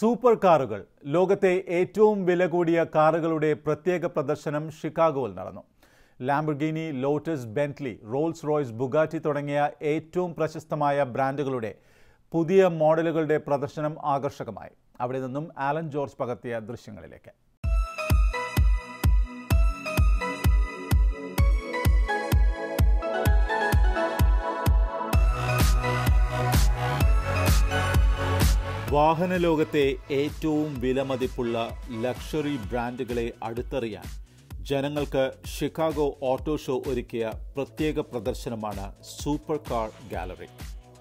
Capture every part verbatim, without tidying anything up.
Super കാറുകൾ ലോകത്തെ ഏറ്റവും വില കൂടിയ കാറുകളുടെ പ്രത്യേക പ്രദർശനം ഷിക്കാഗോയിൽ നടന്നു. Lamborghini, Lotus, Bentley, Rolls Royce, Bugatti തുടങ്ങിയ ഏറ്റവും പ്രശസ്തമായ ബ്രാൻഡുകളുടെ പുതിയ മോഡലുകളുടെ പ്രദർശനം ആകർഷകമായി. അവിടെ നിന്നും ആലൻ ജോർജ് പകർത്തിയ ദൃശ്യങ്ങളിലേക്ക്. വാഹന ലോകത്തെ ഏറ്റവും വിലമതിപ്പുള്ള ലക്ഷറി ബ്രാൻഡുകളെ അടുത്തറിയാൻ ജനങ്ങൾക്ക് ഷിക്കാഗോ ഓട്ടോ ഷോ ഒരുക്കിയ പ്രത്യേക പ്രദർശനമാണ് സൂപ്പർ കാർ ഗാലറി.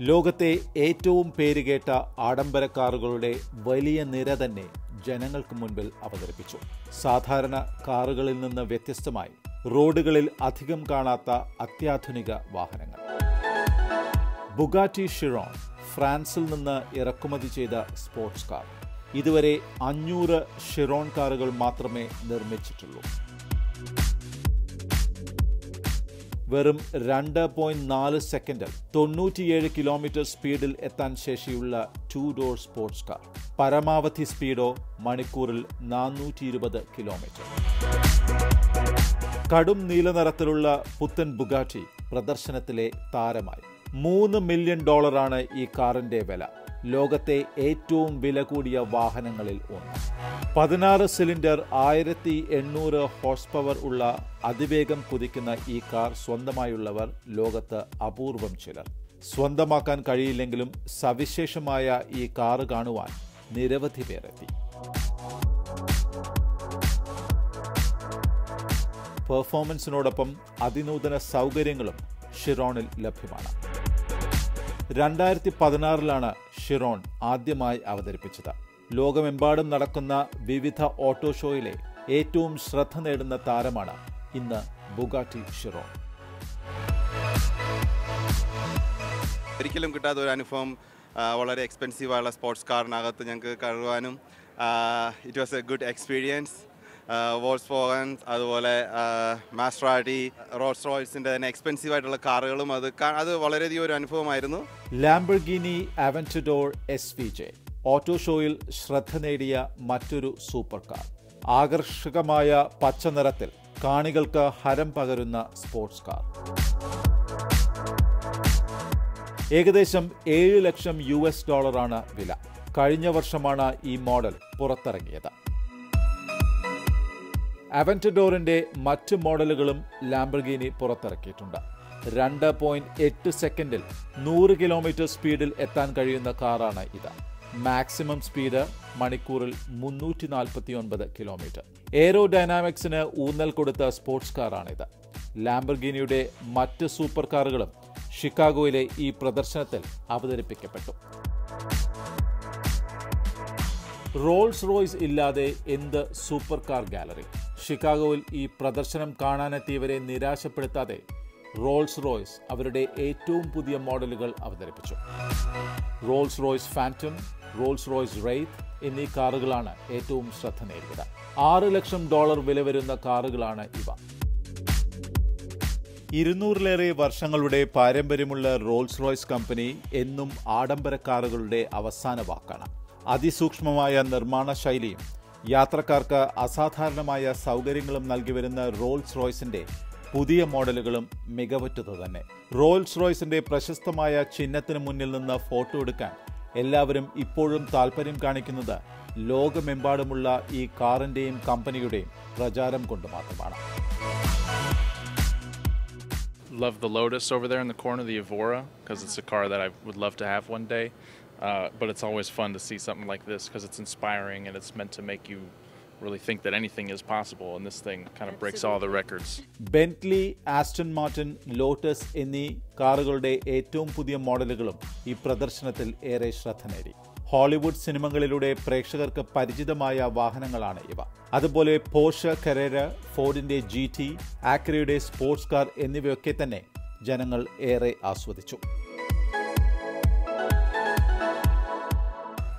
ലോകത്തെ ഏറ്റവും പേരുകേട്ട ആഡംബര കാറുകളുടെ വലിയ നിര തന്നെ ജനങ്ങൾക്ക് മുൻപിൽ അവതരിപ്പിച്ചു. സാധാരണ കാറുകളിൽ നിന്ന് വ്യത്യസ്തമായി റോഡുകളിൽ അധികം കാണാത്ത അത്യാധുനിക വാഹനങ്ങൾ. ബുഗാറ്റി ഷിറോൺ ഫ്രാൻസിൽ നിന്ന് ഇറക്കുമതി ചെയ്ത സ്പോർട്സ് കാർ. ഇതുവരെ അഞ്ഞൂറ് ഷിറോൺ കാറുകൾ മാത്രമേ നിർമ്മിച്ചിട്ടുള്ളൂ. വെറും രണ്ട് പോയിന്റ് നാല് സെക്കൻഡിൽ തൊണ്ണൂറ്റിയേഴ് കിലോമീറ്റർ സ്പീഡിൽ എത്താൻ ശേഷിയുള്ള ടു ഡോർ സ്പോർട്സ് കാർ. പരമാവധി സ്പീഡോ മണിക്കൂറിൽ നാനൂറ്റി ഇരുപത് കിലോമീറ്റർ. കടും നീല നിറത്തിലുള്ള പുത്തൻ ബുഗാറ്റി പ്രദർശനത്തിലെ താരമായി. മൂന്ന് മില്യൺ ഡോളറാണ് ഈ കാറിന്റെ വില, ലോകത്തെ ഏറ്റവും വില കൂടിയ വാഹനങ്ങളിൽ ഒന്ന്. പതിനാറ് സിലിണ്ടർ ആയിരത്തി എണ്ണൂറ് ഹോഴ്സ് പവർ ഉള്ള അതിവേഗം കുതിക്കുന്ന ഈ കാർ സ്വന്തമായുള്ളവർ ലോകത്ത് അപൂർവം ചിലർ. സ്വന്തമാക്കാൻ കഴിയില്ലെങ്കിലും സവിശേഷമായ ഈ കാറ് കാണുവാൻ നിരവധി പേരെത്തി. പെർഫോമൻസിനോടൊപ്പം അതിനൂതന സൗകര്യങ്ങളും ഷിറോണിൽ ലഭ്യമാണ്. രണ്ടായിരത്തി പതിനാറിലാണ് ഷിറോൺ ആദ്യമായി അവതരിപ്പിച്ചത്. ലോകമെമ്പാടും നടക്കുന്ന വിവിധ ഓട്ടോ ഷോയിലെ ഏറ്റവും ശ്രദ്ധ നേടുന്ന താരമാണ് ഇന്ന് ബുഗാറ്റി ഷിറോൺ. ഒരിക്കലും കിട്ടാത്ത ഒരു അനുഭവം. വളരെ എക്സ്പെൻസീവായുള്ള സ്പോർട്സ് കാറിനകത്ത് ഞങ്ങൾക്ക് കയറുവാനും it was a good experience. Volkswagen, അതുപോലെ മാസറാട്ടി, റോൾസ് റോയ്സിൻ്റെ തന്നെ എക്സ്പെൻസീവായിട്ടുള്ള കാറുകളും അത് അത് വളരെയധികം ഒരു അനുഭവമായിരുന്നു. Lamborghini Aventador S V J auto ഷോയിൽ ശ്രദ്ധ നേടിയ മറ്റൊരു സൂപ്പർ കാർ. ആകർഷകമായ പച്ച നിറത്തിൽ കാണികൾക്ക് ഹരം പകരുന്ന സ്പോർട്സ് കാർ. ഏകദേശം ഏഴ് ലക്ഷം യു എസ് ഡോളറാണ് വില. കഴിഞ്ഞ വർഷമാണ് ഈ മോഡൽ പുറത്തിറങ്ങിയത്. അവെന്റഡോറിന്റെ മറ്റ് മോഡലുകളും ലാംബർഗിനി പുറത്തിറക്കിയിട്ടുണ്ട്. രണ്ട് പോയിന്റ് എട്ട് സെക്കൻഡിൽ നൂറ് കിലോമീറ്റർ സ്പീഡിൽ എത്താൻ കഴിയുന്ന കാറാണ് ഇത്. മാക്സിമം സ്പീഡ് മണിക്കൂറിൽ മുന്നൂറ്റി നാൽപ്പത്തി ഒൻപത് കിലോമീറ്റർ. എയ്റോ ഡൈനാമിക്സിന് ഊന്നൽ കൊടുത്ത സ്പോർട്സ് കാറാണിത്. ലാംബർഗിനിയുടെ മറ്റ് സൂപ്പർ കാറുകളും ഷിക്കാഗോയിലെ ഈ പ്രദർശനത്തിൽ അവതരിപ്പിക്കപ്പെട്ടു. റോൾസ് റോയ്സ് ഇല്ലാതെ എന്ത് സൂപ്പർ കാർ ഗാലറി. ഷിക്കാഗോയിൽ ഈ പ്രദർശനം കാണാനെത്തിയവരെ നിരാശപ്പെടുത്താതെ റോൾസ് റോയ്സ് അവരുടെ ഏറ്റവും പുതിയ മോഡലുകൾ അവതരിപ്പിച്ചു. Rolls Royce Phantom, Rolls Royce Wraith എന്നീ കാറുകളാണ് ഏറ്റവും ശ്രദ്ധ നേടിയത്. ആറ് ലക്ഷം ഡോളർ വില വരുന്ന കാറുകളാണ് ഇവ. ഇരുന്നൂറിലേറെ വർഷങ്ങളുടെ പാരമ്പര്യമുള്ള റോൾസ് റോയ്സ് കമ്പനി എന്നും ആഡംബര കാറുകളുടെ അവസാന വാക്കാണ്. അതിസൂക്ഷ്മമായ നിർമ്മാണ ശൈലിയും യാത്രക്കാർക്ക് അസാധാരണമായ സൗകര്യങ്ങളും നൽകി വരുന്ന റോൾസ് റോയ്സിന്റെ പുതിയ മോഡലുകളും മികവുറ്റത് തന്നെ. റോൾസ് റോയ്സിന്റെ പ്രശസ്തമായ ചിഹ്നത്തിന് മുന്നിൽ നിന്ന് ഫോട്ടോ എടുക്കാൻ എല്ലാവരും ഇപ്പോഴും താൽപ്പര്യം കാണിക്കുന്നത് ലോകമെമ്പാടുമുള്ള ഈ കാറിന്റെയും കമ്പനിയുടെയും പ്രചാരം കൊണ്ട് മാത്രമാണ്. Love the Lotus over there in the corner, the Avora, because it's a car that I would love to have one day. Uh, but it's always fun to see something like this because it's inspiring and it's meant to make you really think that anything is possible, and this thing kind of Absolutely. breaks all the records. Bentley, Aston Martin, Lotus എന്നീ കാറുകളുടെ ഏറ്റവും പുതിയ മോഡലുകളും ഈ പ്രദർശനത്തിൽ ഏറെ ശ്രദ്ധ നേടി. ഹോളിവുഡ് സിനിമകളിലൂടെ പ്രേക്ഷകർക്ക് പരിചിതമായ വാഹനങ്ങളാണ് ഇവ. അതുപോലെ പോർഷെ, കരേര, ഫോർഡിന്റെ ജി ടി, ആക്രയുടെ സ്പോർട്സ് കാർ എന്നിവയൊക്കെ തന്നെ ജനങ്ങൾ ഏറെ ആസ്വദിച്ചു.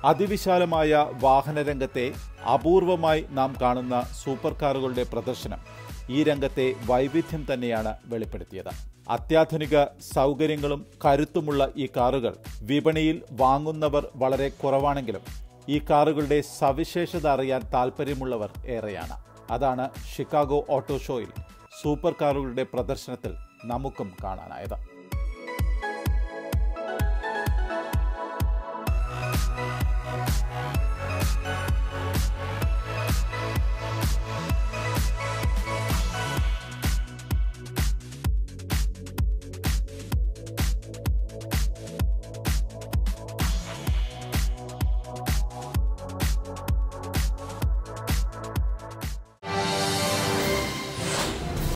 അതിവിശാലമായ വാഹനരംഗത്തെ അപൂർവമായി നാം കാണുന്ന സൂപ്പർ കാറുകളുടെ പ്രദർശനം ഈ രംഗത്തെ വൈവിധ്യം തന്നെയാണ് വെളിപ്പെടുത്തിയത്. അത്യാധുനിക സൗകര്യങ്ങളും കരുത്തുമുള്ള ഈ കാറുകൾ വിപണിയിൽ വാങ്ങുന്നവർ വളരെ കുറവാണെങ്കിലും ഈ കാറുകളുടെ സവിശേഷത അറിയാൻ താൽപ്പര്യമുള്ളവർ ഏറെയാണ്. അതാണ് ഷിക്കാഗോ ഓട്ടോ ഷോയിൽ സൂപ്പർ കാറുകളുടെ പ്രദർശനത്തിൽ നമുക്കും കാണാനായത്.